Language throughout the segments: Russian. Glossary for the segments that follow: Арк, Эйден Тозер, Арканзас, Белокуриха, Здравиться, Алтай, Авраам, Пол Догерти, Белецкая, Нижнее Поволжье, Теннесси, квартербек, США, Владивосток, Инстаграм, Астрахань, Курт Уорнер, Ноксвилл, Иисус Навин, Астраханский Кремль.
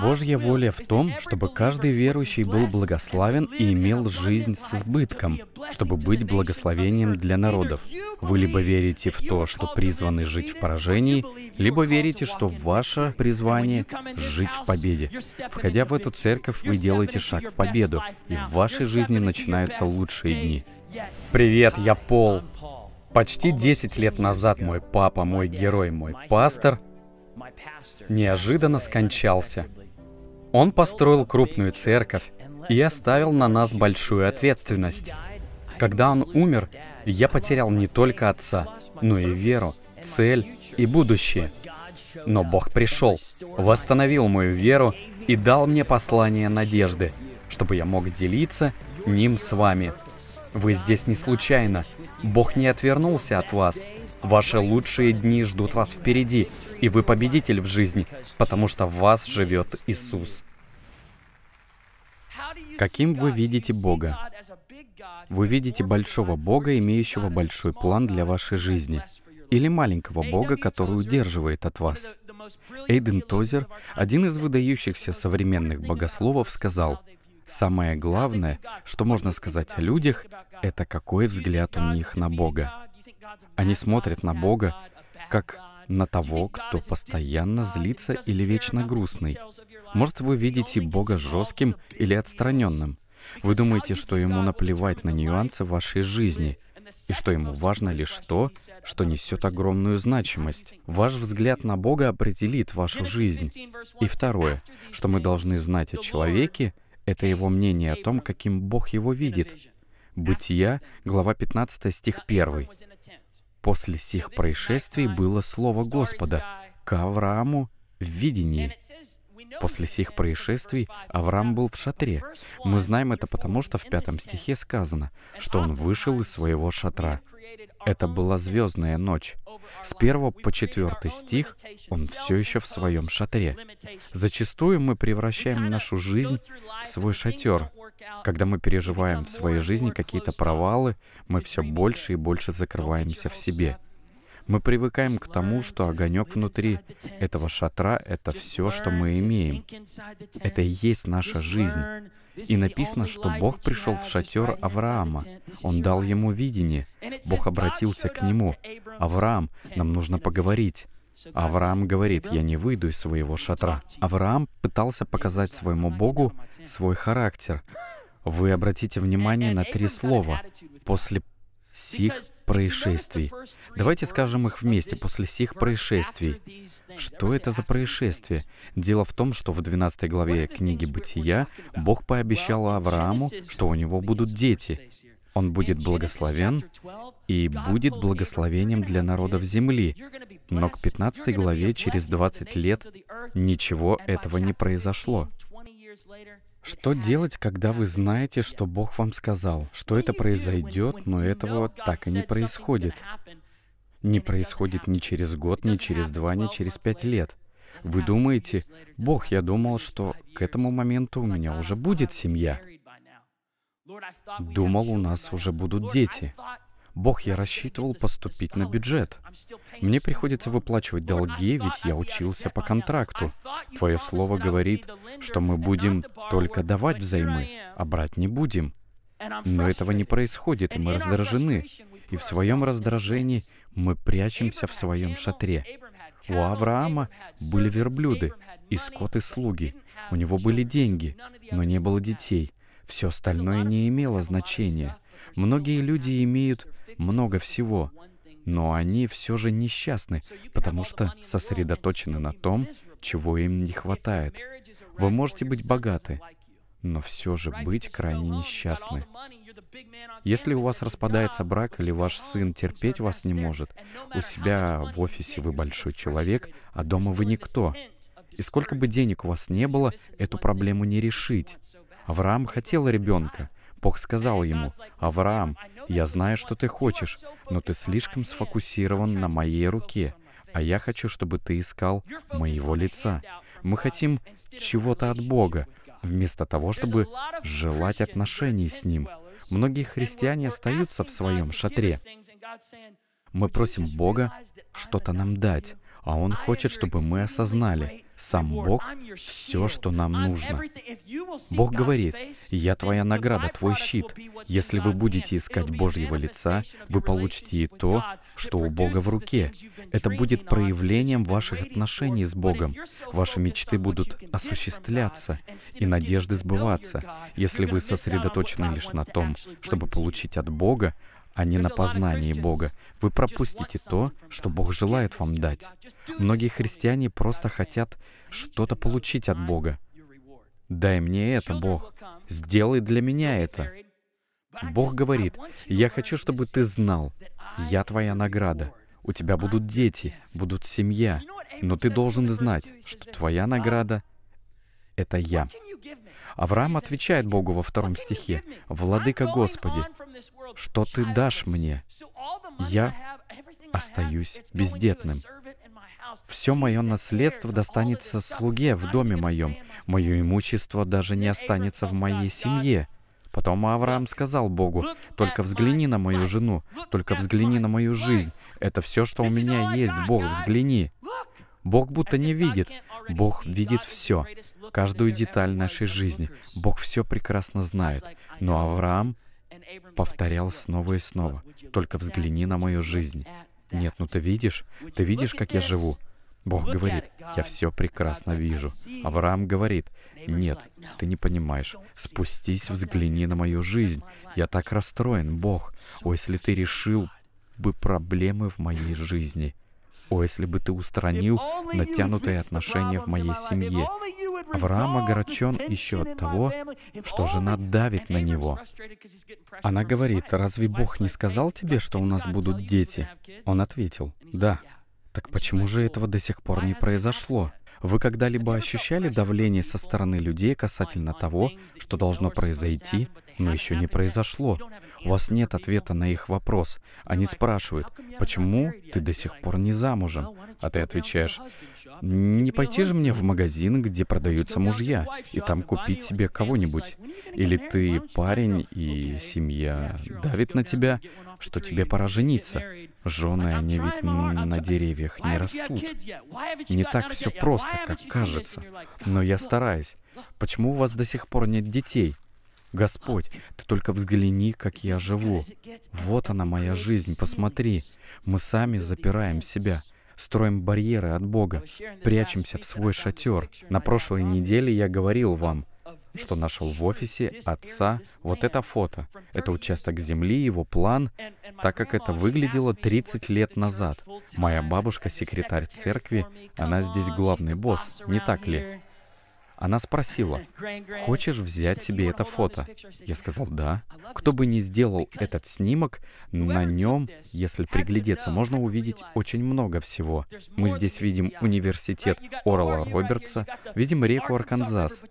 Божья воля в том, чтобы каждый верующий был благословен и имел жизнь с избытком, чтобы быть благословением для народов. Вы либо верите в то, что призваны жить в поражении, либо верите, что ваше призвание — жить в победе. Входя в эту церковь, вы делаете шаг в победу, и в вашей жизни начинаются лучшие дни. Привет, я Пол. Почти 10 лет назад мой папа, мой герой, мой пастор неожиданно скончался. Он построил крупную церковь и оставил на нас большую ответственность. Когда он умер, я потерял не только отца, но и веру, цель и будущее. Но Бог пришел, восстановил мою веру и дал мне послание надежды, чтобы я мог делиться ним с вами. Вы здесь не случайно. Бог не отвернулся от вас. Ваши лучшие дни ждут вас впереди, и вы победитель в жизни, потому что в вас живет Иисус. Каким вы видите Бога? Вы видите большого Бога, имеющего большой план для вашей жизни, или маленького Бога, который удерживает от вас? Эйден Тозер, один из выдающихся современных богословов, сказал: «Самое главное, что можно сказать о людях, это какой взгляд у них на Бога. Они смотрят на Бога как на того, кто постоянно злится или вечно грустный. Может, вы видите Бога жестким или отстраненным. Вы думаете, что ему наплевать на нюансы вашей жизни, и что ему важно лишь то, что несет огромную значимость. Ваш взгляд на Бога определит вашу жизнь. И второе, что мы должны знать о человеке, это его мнение о том, каким Бог его видит». Бытия, глава 15, стих 1. «После сих происшествий было слово Господа к Аврааму в видении». После сих происшествий Авраам был в шатре. Мы знаем это потому, что в 5 стихе сказано, что он вышел из своего шатра. Это была звездная ночь. С 1 по 4 стих он все еще в своем шатре. Зачастую мы превращаем нашу жизнь в свой шатер. Когда мы переживаем в своей жизни какие-то провалы, мы все больше и больше закрываемся в себе. Мы привыкаем к тому, что огонек внутри этого шатра — это все, что мы имеем. Это и есть наша жизнь. И написано, что Бог пришел в шатер Авраама. Он дал ему видение. Бог обратился к нему. «Авраам, нам нужно поговорить». Авраам говорит: «Я не выйду из своего шатра». Авраам пытался показать своему Богу свой характер. Вы обратите внимание на 3 слова. После сих происшествий. Давайте скажем их вместе. После сих происшествий. Что это за происшествие? Дело в том, что в 12 главе книги Бытия Бог пообещал Аврааму, что у него будут дети. Он будет благословен и будет благословением для народов земли. Но к 15 главе через 20 лет ничего этого не произошло. Что делать, когда вы знаете, что Бог вам сказал, что это произойдет, но этого так и не происходит? Не происходит ни через год, ни через 2, ни через 5 лет. Вы думаете: «Бог, я думал, что к этому моменту у меня уже будет семья. Думал, у нас уже будут дети. Бог, я рассчитывал поступить на бюджет. Мне приходится выплачивать долги, ведь я учился по контракту. Твое слово говорит, что мы будем только давать взаймы, а брать не будем. Но этого не происходит, и мы раздражены. И в своем раздражении мы прячемся в своем шатре». У Авраама были верблюды, и скот, и слуги. У него были деньги, но не было детей. Все остальное не имело значения. Многие люди имеют много всего, но они все же несчастны, потому что сосредоточены на том, чего им не хватает. Вы можете быть богаты, но все же быть крайне несчастны. Если у вас распадается брак или ваш сын терпеть вас не может, у себя в офисе вы большой человек, а дома вы никто. И сколько бы денег у вас не было, эту проблему не решить. Авраам хотел ребенка. Бог сказал ему: «Авраам, я знаю, что ты хочешь, но ты слишком сфокусирован на моей руке, а я хочу, чтобы ты искал моего лица». Мы хотим чего-то от Бога, вместо того, чтобы желать отношений с Ним. Многие христиане остаются в своем шатре. Мы просим Бога что-то нам дать, а Он хочет, чтобы мы осознали, сам Бог — все, что нам нужно. Бог говорит, «Я твоя награда, твой щит. Если вы будете искать Божьего лица, вы получите и то, что у Бога в руке. Это будет проявлением ваших отношений с Богом. Ваши мечты будут осуществляться и надежды сбываться. Если вы сосредоточены лишь на том, чтобы получить от Бога, а не на познании Бога, вы пропустите то, что Бог желает вам дать. Многие христиане просто хотят что-то получить от Бога. «Дай мне это, Бог! Сделай для меня это!» Бог говорит, «Я хочу, чтобы ты знал, я твоя награда. У тебя будут дети, будут семья, но ты должен знать, что твоя награда — это я». Авраам отвечает Богу во 2 стихе, «Владыка Господи, что ты дашь мне? Я остаюсь бездетным. Все мое наследство достанется слуге в доме моем. Мое имущество даже не останется в моей семье». Потом Авраам сказал Богу, «Только взгляни на мою жену, только взгляни на мою жизнь. Это все, что у меня есть, Бог, взгляни». Бог будто не видит. Бог видит все, каждую деталь нашей жизни. Бог все прекрасно знает. Но Авраам повторял снова и снова. «Только взгляни на мою жизнь». Нет, ну ты видишь, как я живу? Бог говорит, «Я все прекрасно вижу». Авраам говорит, «Нет, ты не понимаешь. Спустись, взгляни на мою жизнь. Я так расстроен, Бог. О, если ты решил бы проблемы в моей жизни». О, если бы ты устранил натянутые отношения в моей семье. Авраам огорчен еще от того, что жена давит на него. Она говорит, «Разве Бог не сказал тебе, что у нас будут дети?» Он ответил, «Да». Так почему же этого до сих пор не произошло? Вы когда-либо ощущали давление со стороны людей касательно того, что должно произойти, но еще не произошло? У вас нет ответа на их вопрос. Они спрашивают, «Почему ты до сих пор не замужем?» А ты отвечаешь, «Не пойти же мне в магазин, где продаются мужья, и там купить себе кого-нибудь. Или ты парень, и семья давит на тебя, что тебе пора жениться. Жены, они ведь на деревьях не растут. Не так все просто, как кажется. Но я стараюсь. Почему у вас до сих пор нет детей? Господь, ты только взгляни, как я живу. Вот она, моя жизнь, посмотри. Мы сами запираем себя, строим барьеры от Бога, прячемся в свой шатер. На прошлой неделе я говорил вам, что нашел в офисе отца вот это фото. Это участок земли, его план, так как это выглядело 30 лет назад. Моя бабушка, секретарь церкви, она здесь главный босс, не так ли? Она спросила, «Хочешь взять себе это фото?» Я сказал, «Да». Кто бы ни сделал этот снимок, на нем, если приглядеться, можно увидеть очень много всего. Мы здесь видим университет Орла Робертса, видим реку Арканзас.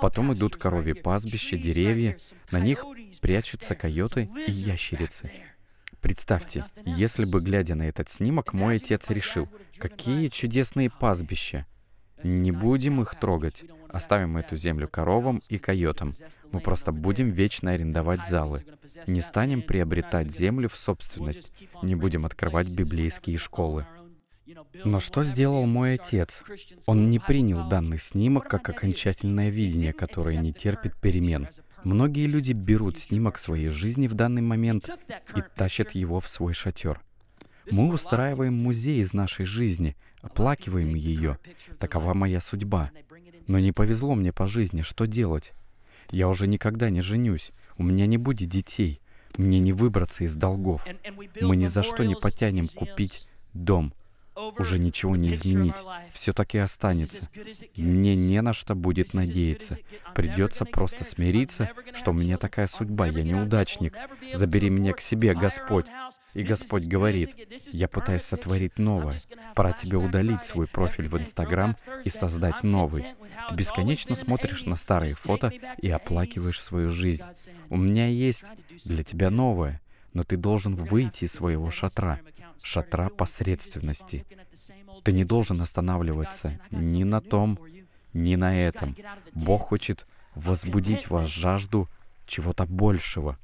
Потом идут коровьи пастбища, деревья, на них прячутся койоты и ящерицы. Представьте, если бы, глядя на этот снимок, мой отец решил, «Какие чудесные пастбища! Не будем их трогать. Оставим эту землю коровам и койотам. Мы просто будем вечно арендовать залы. Не станем приобретать землю в собственность. Не будем открывать библейские школы». Но что сделал мой отец? Он не принял данный снимок как окончательное видение, которое не терпит перемен. Многие люди берут снимок своей жизни в данный момент и тащат его в свой шатер. Мы устраиваем музей из нашей жизни, оплакиваем ее. Такова моя судьба. Но не повезло мне по жизни, что делать? Я уже никогда не женюсь, у меня не будет детей, мне не выбраться из долгов. Мы ни за что не потянем купить дом. Уже ничего не изменить, все так и останется. Мне не на что будет надеяться. Придется просто смириться, что у меня такая судьба, я неудачник. Забери меня к себе, Господь. И Господь говорит, я пытаюсь сотворить новое. Пора тебе удалить свой профиль в Инстаграм и создать новый. Ты бесконечно смотришь на старые фото и оплакиваешь свою жизнь. У меня есть для тебя новое, но ты должен выйти из своего шатра. Шатра посредственности. Ты не должен останавливаться ни на том, ни на этом. Бог хочет возбудить в вас жажду чего-то большего.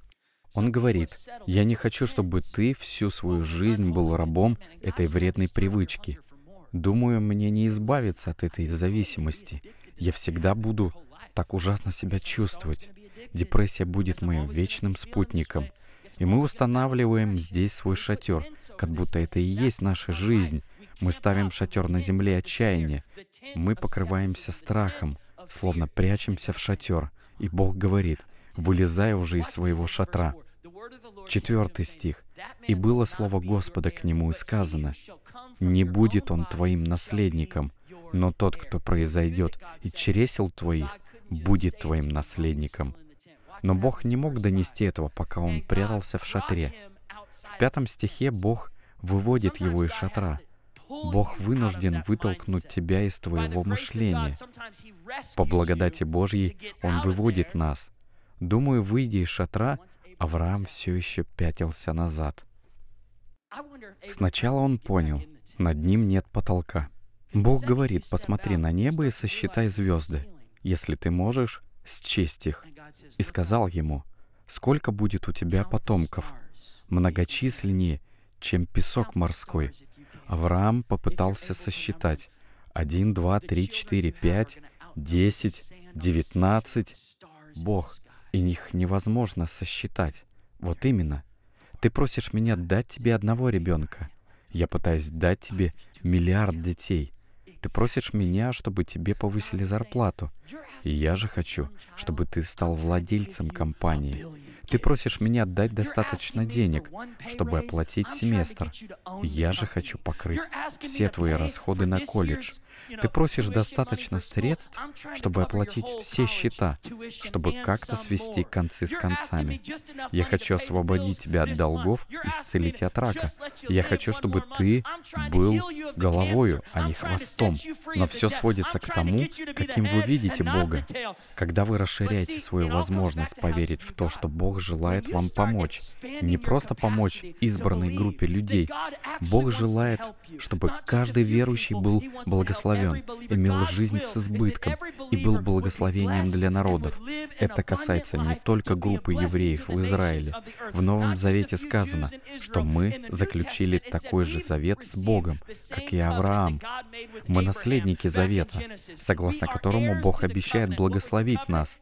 Он говорит, «Я не хочу, чтобы ты всю свою жизнь был рабом этой вредной привычки. Думаю, мне не избавиться от этой зависимости. Я всегда буду так ужасно себя чувствовать. Депрессия будет моим вечным спутником. И мы устанавливаем здесь свой шатер, как будто это и есть наша жизнь. Мы ставим шатер на земле отчаяния. Мы покрываемся страхом, словно прячемся в шатер. И Бог говорит: «Вылезай уже из своего шатра». 4 стих. «И было слово Господа к нему и сказано: не будет он твоим наследником, но тот, кто произойдет из чресел твоих, будет твоим наследником». Но Бог не мог донести этого, пока он прятался в шатре. В 5 стихе Бог выводит его из шатра. Бог вынужден вытолкнуть тебя из твоего мышления. По благодати Божьей Он выводит нас. Думаю, выйдя из шатра, Авраам все еще пятился назад. Сначала он понял, над ним нет потолка. Бог говорит: посмотри на небо и сосчитай звезды. Если ты можешь, счесть их. И сказал ему: сколько будет у тебя потомков, многочисленнее, чем песок морской. Авраам попытался сосчитать. 1, 2, 3, 4, 5, 10, 19. Бог, и их невозможно сосчитать. Вот именно. Ты просишь меня дать тебе одного ребенка. Я пытаюсь дать тебе миллиард детей. Ты просишь меня, чтобы тебе повысили зарплату. И я же хочу, чтобы ты стал владельцем компании. Ты просишь меня дать достаточно денег, чтобы оплатить семестр. И я же хочу покрыть все твои расходы на колледж. Ты просишь достаточно средств, чтобы оплатить все счета, чтобы как-то свести концы с концами. Я хочу освободить тебя от долгов, исцелить от рака. Я хочу, чтобы ты был головою, а не хвостом. Но все сводится к тому, каким вы видите Бога. Когда вы расширяете свою возможность поверить в то, что Бог желает вам помочь, не просто помочь избранной группе людей, Бог желает, чтобы каждый верующий был благословен, имел жизнь с избытком и был благословением для народов. Это касается не только группы евреев в Израиле. В Новом Завете сказано, что мы заключили такой же завет с Богом, как и Авраам. Мы наследники завета, согласно которому Бог обещает благословить нас.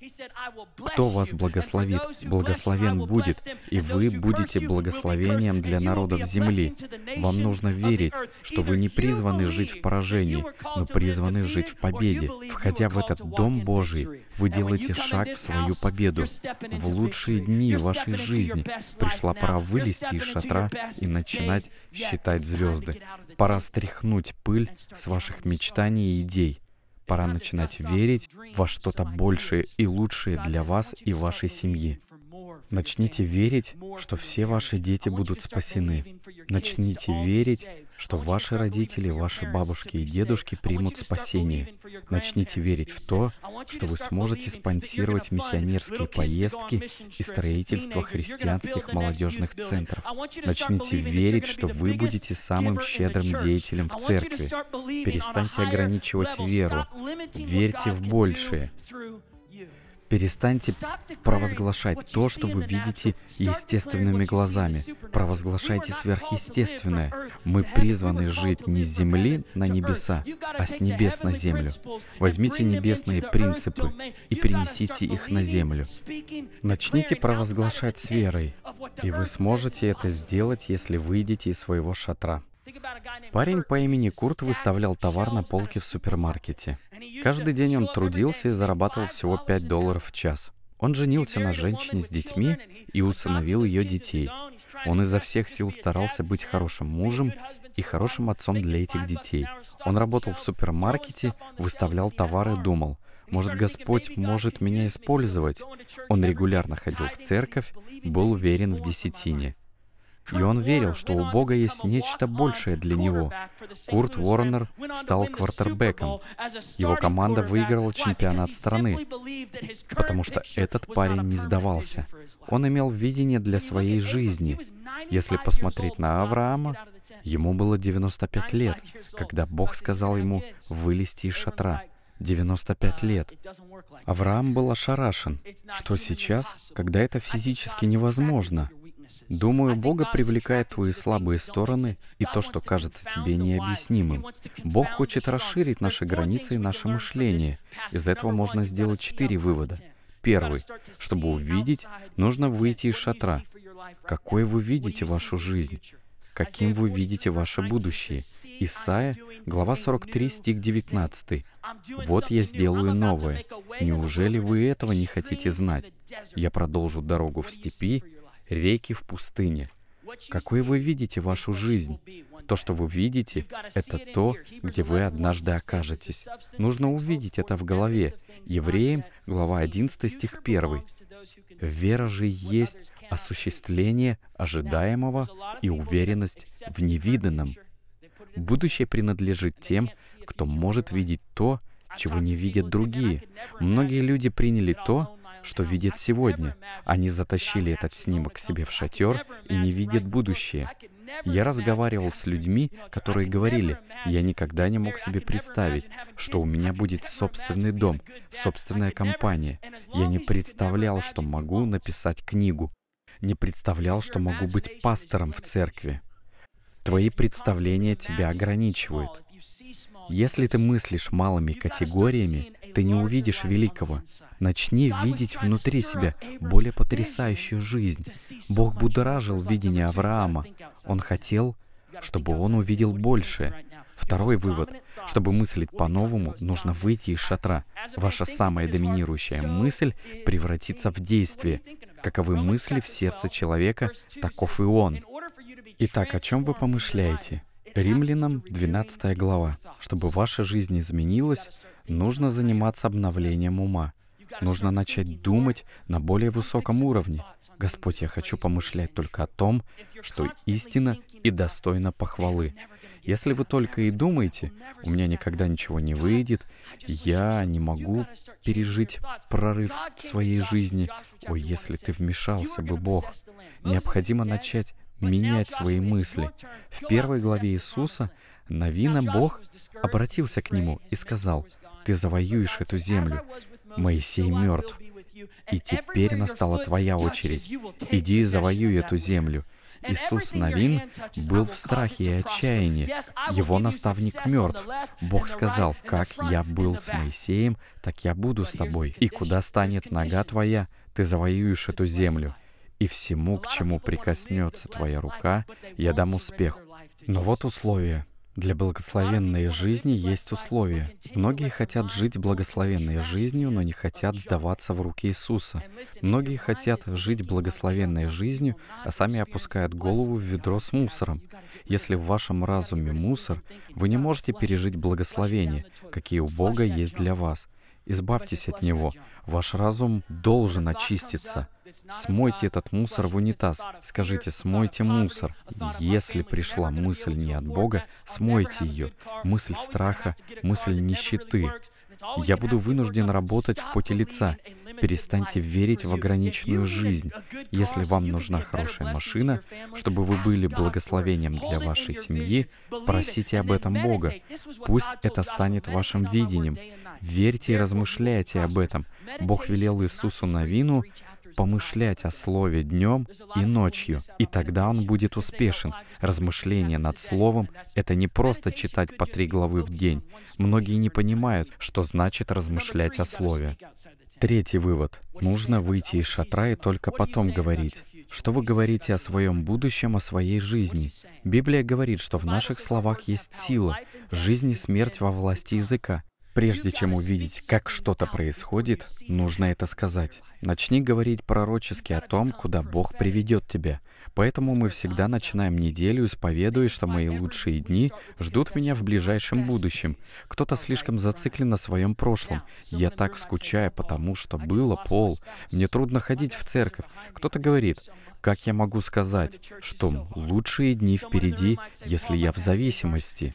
Кто вас благословит, благословен будет, и вы будете благословением для народов земли. Вам нужно верить, что вы не призваны жить в поражении, но призваны жить в победе. Входя в этот Дом Божий, вы делаете шаг в свою победу. В лучшие дни вашей жизни пришла пора вылезти из шатра и начинать считать звезды. Пора стряхнуть пыль с ваших мечтаний и идей. Пора начинать верить во что-то большее и лучшее для вас и вашей семьи. Начните верить, что все ваши дети будут спасены. Начните верить, что ваши родители, ваши бабушки и дедушки примут спасение. Начните верить в то, что вы сможете спонсировать миссионерские поездки и строительство христианских молодежных центров. Начните верить, что вы будете самым щедрым деятелем в церкви. Перестаньте ограничивать веру. Верьте в большее. Перестаньте провозглашать то, что вы видите естественными глазами. Провозглашайте сверхъестественное. Мы призваны жить не с земли на небеса, а с небес на землю. Возьмите небесные принципы и принесите их на землю. Начните провозглашать с верой, и вы сможете это сделать, если выйдете из своего шатра. Парень по имени Курт выставлял товар на полке в супермаркете. Каждый день он трудился и зарабатывал всего $5 в час. Он женился на женщине с детьми и усыновил ее детей. Он изо всех сил старался быть хорошим мужем и хорошим отцом для этих детей. Он работал в супермаркете, выставлял товары и думал: может, Господь может меня использовать. Он регулярно ходил в церковь, был верен в десятине. И он верил, что у Бога есть нечто большее для него. Курт Уорнер стал квартербеком. Его команда выиграла чемпионат страны, потому что этот парень не сдавался. Он имел видение для своей жизни. Если посмотреть на Авраама, ему было 95 лет, когда Бог сказал ему вылезти из шатра. 95 лет. Авраам был ошарашен, что сейчас, когда это физически невозможно, Думаю, Бога привлекает твои слабые стороны и то, что кажется тебе необъяснимым. Бог хочет расширить наши границы и наше мышление. Из этого можно сделать 4 вывода. Первый. Чтобы увидеть, нужно выйти из шатра. Какой вы видите вашу жизнь? Каким вы видите ваше будущее? Исайя, глава 43, стих 19. «Вот я сделаю новое. Неужели вы этого не хотите знать? Я продолжу дорогу в степи, реки в пустыне». Какой вы видите вашу жизнь? То, что вы видите, это то, где вы однажды окажетесь. Нужно увидеть это в голове. Евреям, глава 11, стих 1. «Вера же есть осуществление ожидаемого и уверенность в невиданном». Будущее принадлежит тем, кто может видеть то, чего не видят другие. Многие люди приняли то, что видят сегодня. Они затащили этот снимок себе в шатер и не видят будущее. Я разговаривал с людьми, которые говорили, я никогда не мог себе представить, что у меня будет собственный дом, собственная компания. Я не представлял, что могу написать книгу. Не представлял, что могу быть пастором в церкви. Твои представления тебя ограничивают. Если ты мыслишь малыми категориями, ты не увидишь великого. Начни видеть внутри себя более потрясающую жизнь. Бог будоражил видение Авраама. Он хотел, чтобы он увидел больше. Второй вывод. Чтобы мыслить по-новому, нужно выйти из шатра. Ваша самая доминирующая мысль превратится в действие. Каковы мысли в сердце человека, таков и он. Итак, о чем вы помышляете? Римлянам 12 глава. Чтобы ваша жизнь изменилась, нужно заниматься обновлением ума. Нужно начать думать на более высоком уровне. Господь, я хочу помышлять только о том, что истинно и достойно похвалы. Если вы только и думаете, у меня никогда ничего не выйдет, я не могу пережить прорыв в своей жизни. О, если ты вмешался бы, Бог. Необходимо начать менять свои мысли. В 1 главе Иисуса Навина Бог обратился к нему и сказал, «Ты завоюешь эту землю. Моисей мертв, и теперь настала твоя очередь. Иди и завоюй эту землю». Иисус Навин был в страхе и отчаянии. Его наставник мертв. Бог сказал, «Как я был с Моисеем, так я буду с тобой. И куда станет нога твоя, ты завоюешь эту землю». И всему, к чему прикоснется твоя рука, я дам успех. Но вот условия. Для благословенной жизни есть условия. Многие хотят жить благословенной жизнью, но не хотят сдаваться в руки Иисуса. Многие хотят жить благословенной жизнью, а сами опускают голову в ведро с мусором. Если в вашем разуме мусор, вы не можете пережить благословения, какие у Бога есть для вас. Избавьтесь от него. Ваш разум должен очиститься. Смойте этот мусор в унитаз. Скажите, смойте мусор. Если пришла мысль не от Бога, смойте ее. Мысль страха, мысль нищеты. Я буду вынужден работать в поте лица. Перестаньте верить в ограниченную жизнь. Если вам нужна хорошая машина, чтобы вы были благословением для вашей семьи, просите об этом Бога. Пусть это станет вашим видением. Верьте и размышляйте об этом. Бог велел Иисусу Навину помышлять о Слове днем и ночью, и тогда он будет успешен. Размышление над Словом — это не просто читать по 3 главы в день. Многие не понимают, что значит размышлять о Слове. Третий вывод. Нужно выйти из шатра и только потом говорить. Что вы говорите о своем будущем, о своей жизни? Библия говорит, что в наших словах есть сила, жизнь и смерть во власти языка. Прежде чем увидеть, как что-то происходит, нужно это сказать. Начни говорить пророчески о том, куда Бог приведет тебя. Поэтому мы всегда начинаем неделю, исповедуя, что мои лучшие дни ждут меня в ближайшем будущем. Кто-то слишком зациклен на своем прошлом. Я так скучаю, потому что было, Пол. Мне трудно ходить в церковь. Кто-то говорит, как я могу сказать, что лучшие дни впереди, если я в зависимости?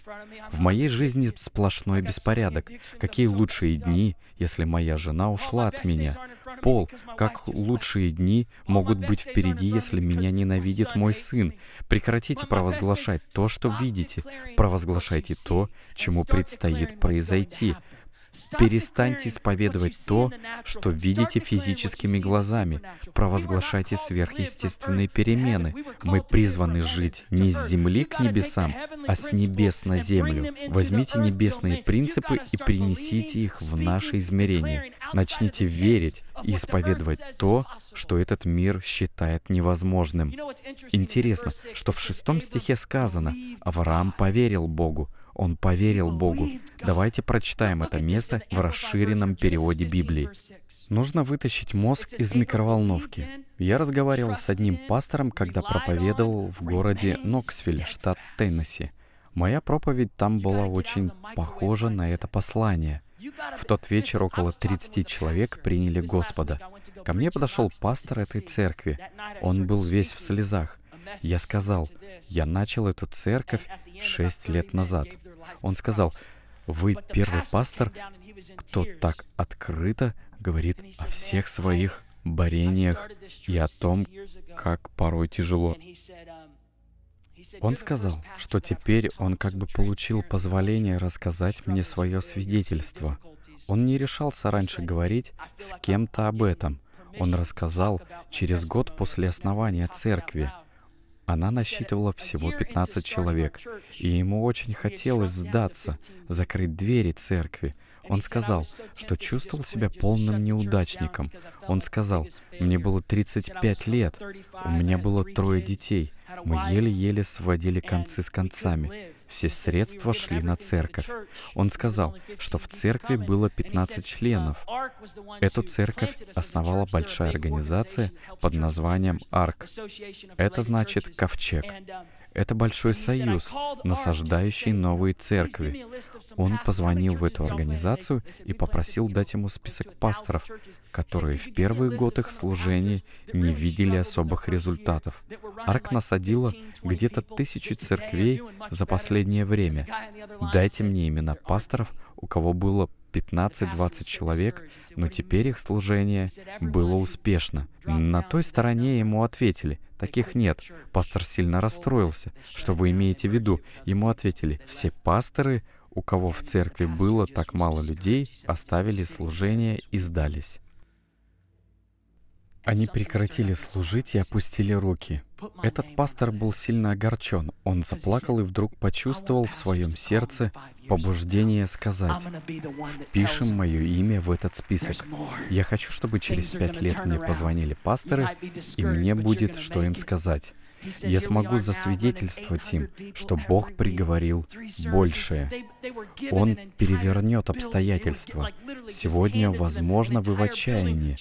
В моей жизни сплошной беспорядок. Какие лучшие дни, если моя жена ушла от меня? Пол, как лучшие дни могут быть впереди, если меня ненавидит мой сын? Прекратите провозглашать то, что видите. Провозглашайте то, чему предстоит произойти. Перестаньте исповедовать то, что видите физическими глазами. Провозглашайте сверхъестественные перемены. Мы призваны жить не с земли к небесам, а с небес на землю. Возьмите небесные принципы и принесите их в наше измерение. Начните верить и исповедовать то, что этот мир считает невозможным. Интересно, что в 6 стихе сказано: «Авраам поверил Богу». Он поверил Богу. Давайте прочитаем это место в расширенном переводе Библии. Нужно вытащить мозг из микроволновки. Я разговаривал с одним пастором, когда проповедовал в городе Ноксвилл, штат Теннесси. Моя проповедь там была очень похожа на это послание. В тот вечер около 30 человек приняли Господа. Ко мне подошел пастор этой церкви. Он был весь в слезах. Я сказал: «Я начал эту церковь 6 лет назад». Он сказал: «Вы первый пастор, кто так открыто говорит о всех своих борениях и о том, как порой тяжело». Он сказал, что теперь он как бы получил позволение рассказать мне свое свидетельство. Он не решался раньше говорить с кем-то об этом. Он рассказал через год после основания церкви. Она насчитывала всего 15 человек, и ему очень хотелось сдаться, закрыть двери церкви. Он сказал, что чувствовал себя полным неудачником. Он сказал: «Мне было 35 лет, у меня было 3 детей, мы еле-еле сводили концы с концами. Все средства шли на церковь». Он сказал, что в церкви было 15 членов. Эту церковь основала большая организация под названием Арк. Это значит «ковчег». Это большой союз, насаждающий новые церкви. Он позвонил в эту организацию и попросил дать ему список пасторов, которые в первый год их служения не видели особых результатов. Арк насадила где-то 1000 церквей за последнее время. Дайте мне имена пасторов, у кого было 15-20 человек, но теперь их служение было успешно. На той стороне ему ответили: «Таких нет». Пастор сильно расстроился. «Что вы имеете в виду?» Ему ответили: «Все пасторы, у кого в церкви было так мало людей, оставили служение и сдались. Они прекратили служить и опустили руки». Этот пастор был сильно огорчен. Он заплакал и вдруг почувствовал в своем сердце побуждение сказать: «Впишем мое имя в этот список. Я хочу, чтобы через 5 лет мне позвонили пасторы, и мне будет, что им сказать. Я смогу засвидетельствовать им, что Бог приговорил большее. Он перевернет обстоятельства. Сегодня, возможно, вы в отчаянии,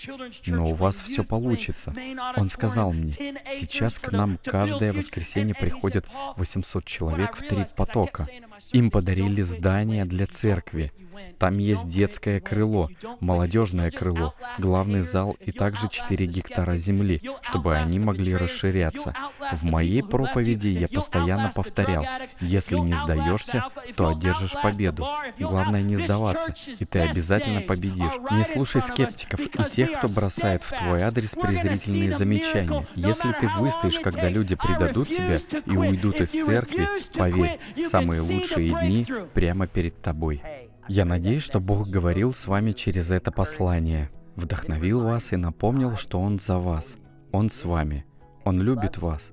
но у вас все получится». Он сказал мне: «Сейчас к нам каждое воскресенье приходят 800 человек в 3 потока. Им подарили здание для церкви. Там есть детское крыло, молодежное крыло, главный зал и также 4 гектара земли, чтобы они могли расширяться. В моей проповеди я постоянно повторял: если не сдаешься, то одержишь победу. Главное не сдаваться, и ты обязательно победишь. Не слушай скептиков и тех, кто бросает в твой адрес презрительные замечания. Если ты выстоишь, когда люди предадут тебя и уйдут из церкви, поверь, самые лучшие дни прямо перед тобой». Я надеюсь, что Бог говорил с вами через это послание, вдохновил вас и напомнил, что Он за вас, Он с вами, Он любит вас.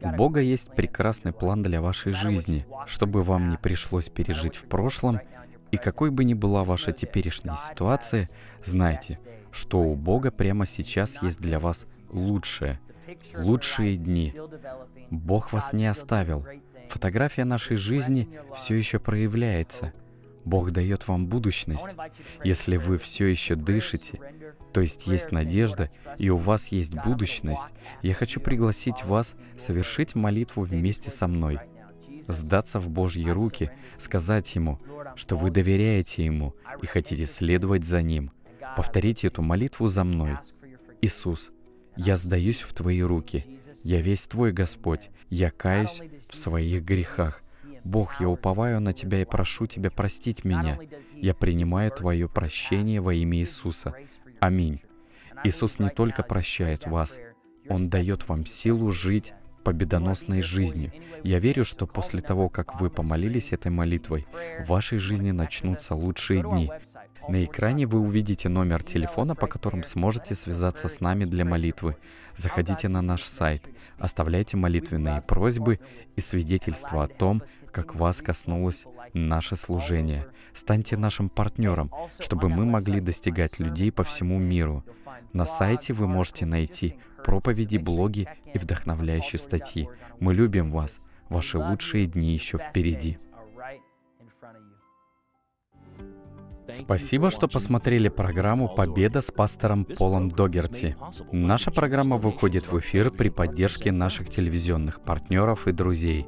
У Бога есть прекрасный план для вашей жизни, чтобы вам не пришлось пережить в прошлом, и какой бы ни была ваша теперешняя ситуация, знайте, что у Бога прямо сейчас есть для вас лучшее, лучшие дни. Бог вас не оставил. Фотография нашей жизни все еще проявляется. Бог дает вам будущность. Если вы все еще дышите, то есть есть надежда, и у вас есть будущность, я хочу пригласить вас совершить молитву вместе со мной, сдаться в Божьи руки, сказать Ему, что вы доверяете Ему и хотите следовать за Ним. Повторите эту молитву за мной. «Иисус, я сдаюсь в Твои руки. Я весь Твой, Господь. Я каюсь в своих грехах. Бог, я уповаю на Тебя и прошу Тебя простить меня. Я принимаю Твое прощение во имя Иисуса. Аминь». Иисус не только прощает вас, Он дает вам силу жить победоносной жизнью. Я верю, что после того, как вы помолились этой молитвой, в вашей жизни начнутся лучшие дни. На экране вы увидите номер телефона, по которому сможете связаться с нами для молитвы. Заходите на наш сайт, оставляйте молитвенные просьбы и свидетельства о том, как вас коснулось наше служение. Станьте нашим партнером, чтобы мы могли достигать людей по всему миру. На сайте вы можете найти проповеди, блоги и вдохновляющие статьи. Мы любим вас. Ваши лучшие дни еще впереди. Спасибо, что посмотрели программу «Победа» с пастором Полом Догерти. Наша программа выходит в эфир при поддержке наших телевизионных партнеров и друзей.